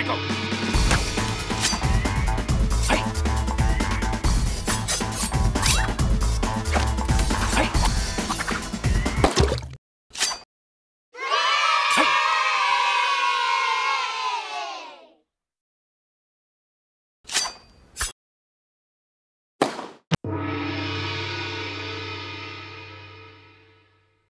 Michael.